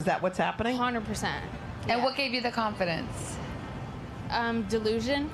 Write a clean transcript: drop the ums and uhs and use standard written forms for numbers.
Is that what's happening? 100%. And yeah. What gave you the confidence? Delusion.